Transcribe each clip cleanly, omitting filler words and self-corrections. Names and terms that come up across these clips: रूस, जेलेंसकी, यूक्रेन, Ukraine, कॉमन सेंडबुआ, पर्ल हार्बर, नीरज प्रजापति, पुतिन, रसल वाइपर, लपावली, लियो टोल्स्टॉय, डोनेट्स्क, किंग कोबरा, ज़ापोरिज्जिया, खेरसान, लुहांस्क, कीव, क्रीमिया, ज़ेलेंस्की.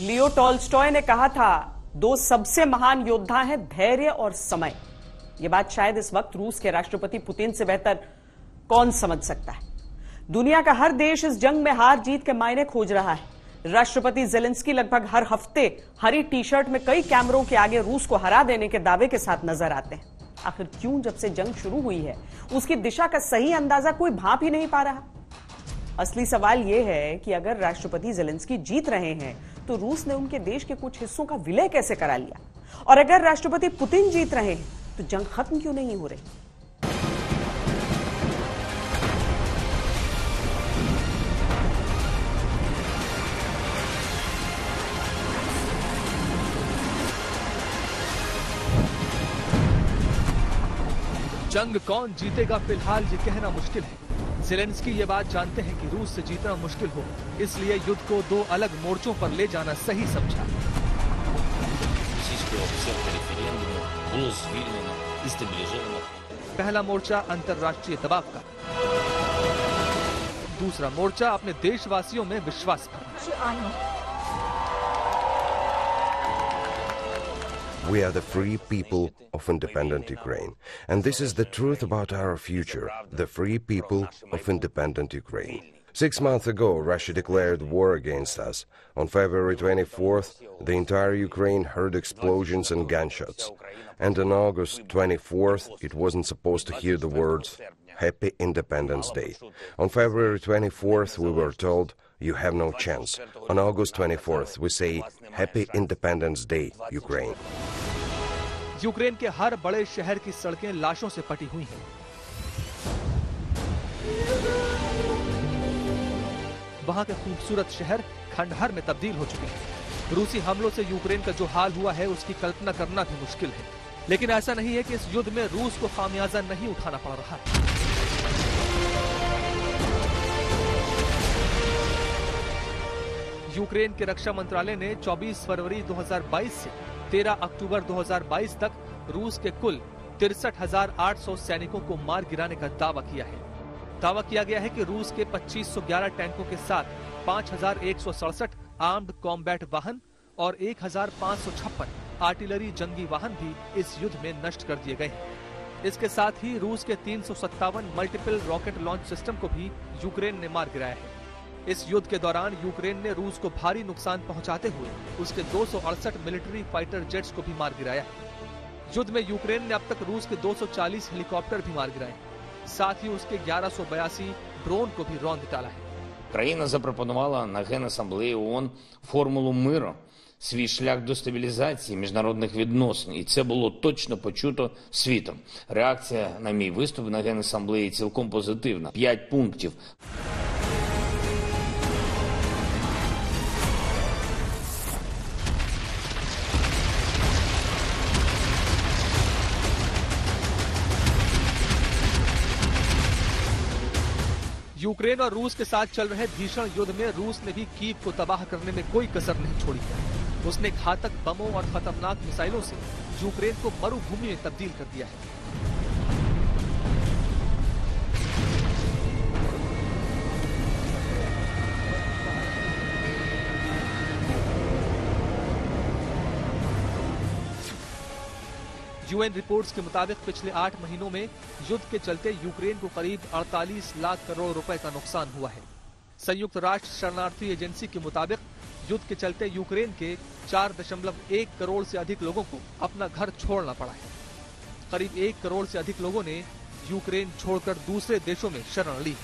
लियो टोल्स्टॉय ने कहा था, दो सबसे महान योद्धा हैं धैर्य और समय। यह बात शायद इस वक्त रूस के राष्ट्रपति पुतिन से बेहतर कौन समझ सकता है। दुनिया का हर देश इस जंग में हार जीत के मायने खोज रहा है। राष्ट्रपति जेलेंसकी लगभग हर हफ्ते हरी टी शर्ट में कई कैमरों के आगे रूस को हरा देने के दावे के साथ नजर आते हैं। आखिर क्यों जब से जंग शुरू हुई है उसकी दिशा का सही अंदाजा कोई भांप ही नहीं पा रहा। असली सवाल यह है कि अगर राष्ट्रपति जेलेंस्की जीत रहे हैं तो रूस ने उनके देश के कुछ हिस्सों का विलय कैसे करा लिया, और अगर राष्ट्रपति पुतिन जीत रहे हैं तो जंग खत्म क्यों नहीं हो रही। जंग कौन जीतेगा फिलहाल ये कहना मुश्किल है। ज़ेलेंस्की ये बात जानते हैं कि रूस से जीतना मुश्किल हो, इसलिए युद्ध को दो अलग मोर्चों पर ले जाना सही समझा। पहला मोर्चा अंतर्राष्ट्रीय दबाव का, दूसरा मोर्चा अपने देशवासियों में विश्वास We are the free people of independent Ukraine, and this is the truth about our future, the free people of independent Ukraine. 6 months ago, Russia declared war against us. On February 24th, the entire Ukraine heard explosions and gunshots. And on August 24th, it wasn't supposed to hear the words, Happy Independence Day. On February 24th, we were told, You have no chance. On August 24th, we say Happy Independence Day, Ukraine. यूक्रेन के हर बड़े शहर की सड़कें लाशों से पटी हुई हैं। वहां के खूबसूरत शहर खंडहर में तब्दील हो चुके हैं। रूसी हमलों से यूक्रेन का जो हाल हुआ है उसकी कल्पना करना भी मुश्किल है, लेकिन ऐसा नहीं है कि इस युद्ध में रूस को खामियाजा नहीं उठाना पड़ रहा है। यूक्रेन के रक्षा मंत्रालय ने 24 फरवरी 2022 से 13 अक्टूबर 2022 तक रूस के कुल 63,800 सैनिकों को मार गिराने का दावा किया है। दावा किया गया है कि रूस के 2,511 टैंकों के साथ 5,167 आर्म्ड कॉम्बैट वाहन और 1,556 आर्टिलरी जंगी वाहन भी इस युद्ध में नष्ट कर दिए गए हैं। इसके साथ ही रूस के 357 मल्टीपल रॉकेट लॉन्च सिस्टम को भी यूक्रेन ने मार गिराया है। इस युद्ध के दौरान यूक्रेन ने रूस को भारी नुकसान पहुंचाते हुए उसके 268 मिलिट्री फाइटर जेट्स को भी मार गिराया। युद्ध में यूक्रेन ने अब तक रूस के 240 हेलीकॉप्टर भी मार गिराए, साथ ही उसके 1182 ड्रोन को भी रौंद डाला है। Украина запропонувала на Генасамблеї ООН формулу миру, свій шлях до стабілізації міжнародних відносин, і це було точно почуто світом. Реакція на мій виступ на Генасамблеї цілком позитивна. 5 пунктів. यूक्रेन और रूस के साथ चल रहे भीषण युद्ध में रूस ने भी कीव को तबाह करने में कोई कसर नहीं छोड़ी है। उसने घातक बमों और खतरनाक मिसाइलों से यूक्रेन को मरुभूमि में तब्दील कर दिया है। यूएन रिपोर्ट्स के मुताबिक पिछले 8 महीनों में युद्ध के चलते यूक्रेन को करीब 48 लाख करोड़ रुपए का नुकसान हुआ है। संयुक्त राष्ट्र शरणार्थी एजेंसी के मुताबिक युद्ध के चलते यूक्रेन के 4.1 करोड़ से अधिक लोगों को अपना घर छोड़ना पड़ा है। करीब 1 करोड़ से अधिक लोगों ने यूक्रेन छोड़कर दूसरे देशों में शरण ली।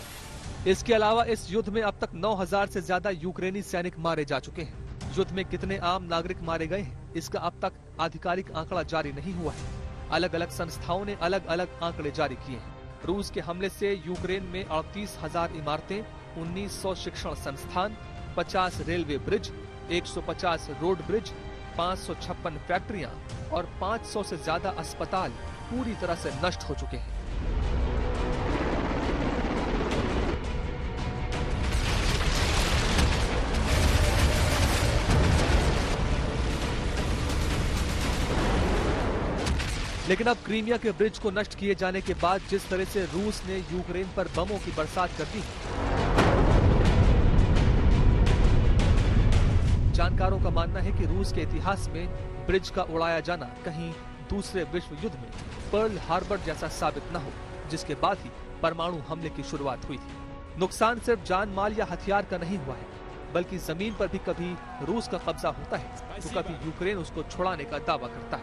इसके अलावा इस युद्ध में अब तक 9,000 से ज्यादा यूक्रेनी सैनिक मारे जा चुके हैं। युद्ध में कितने आम नागरिक मारे गए हैं इसका अब तक आधिकारिक आंकड़ा जारी नहीं हुआ है। अलग अलग संस्थाओं ने अलग अलग आंकड़े जारी किए हैं। रूस के हमले से यूक्रेन में 38,000 इमारतें, 1,900 शिक्षण संस्थान, 50 रेलवे ब्रिज, 150 रोड ब्रिज, 556 फैक्ट्रियां और 500 से ज्यादा अस्पताल पूरी तरह से नष्ट हो चुके हैं। लेकिन अब क्रीमिया के ब्रिज को नष्ट किए जाने के बाद जिस तरह से रूस ने यूक्रेन पर बमों की बरसात कर दी, जानकारों का मानना है कि रूस के इतिहास में ब्रिज का उड़ाया जाना कहीं दूसरे विश्व युद्ध में पर्ल हार्बर जैसा साबित न हो, जिसके बाद ही परमाणु हमले की शुरुआत हुई थी। नुकसान सिर्फ जान माल या हथियार का नहीं हुआ है, बल्कि जमीन पर भी कभी रूस का कब्जा होता है तो कभी यूक्रेन उसको छुड़ाने का दावा करता है।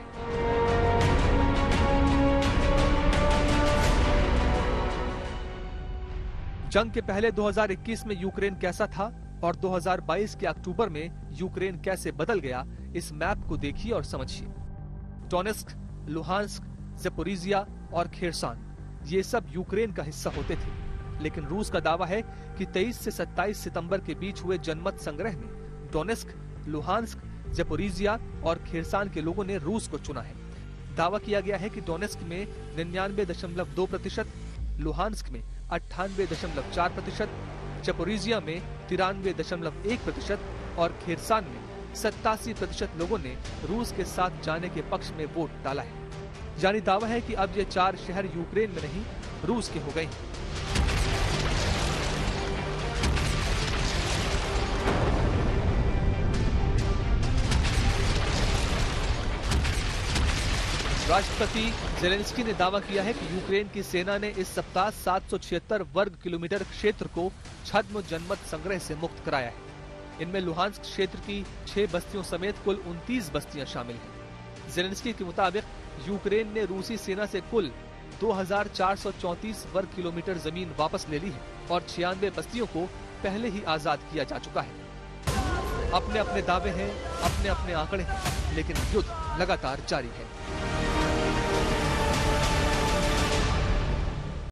जंग के पहले 2021 में यूक्रेन कैसा था और 2022 के अक्टूबर में यूक्रेन कैसे बदल गया, इस मैप को देखिए और समझिए। डोनेट्स्क, लुहांस्क, ज़ापोरिज्जिया और खेरसान, ये सब यूक्रेन का हिस्सा होते थे, लेकिन रूस का दावा है कि 23 से 27 सितंबर के बीच हुए जनमत संग्रह में डोनेट्स्क, लुहांस्क, ज़ापोरिज्जिया और खेरसान के लोगों ने रूस को चुना है। दावा किया गया है कि डोनेट्स्क में 99.2%, लुहांस्क में 98.4%, ज़ापोरिज्जिया में 93.1% और खेरसान में 87% लोगों ने रूस के साथ जाने के पक्ष में वोट डाला है। यानी दावा है कि अब ये 4 शहर यूक्रेन में नहीं रूस के हो गए हैं। राष्ट्रपति जेलेंसकी ने दावा किया है कि यूक्रेन की सेना ने इस सप्ताह 776 वर्ग किलोमीटर क्षेत्र को छद्म जनमत संग्रह से मुक्त कराया है। इनमें लुहांस्क क्षेत्र की 6 बस्तियों समेत कुल 29 बस्तियां शामिल हैं। जेलेंसकी के मुताबिक यूक्रेन ने रूसी सेना से कुल 2434 वर्ग किलोमीटर जमीन वापस ले ली है और 96 बस्तियों को पहले ही आजाद किया जा चुका है। अपने अपने दावे हैं, अपने अपने आंकड़े हैं, लेकिन युद्ध लगातार जारी है।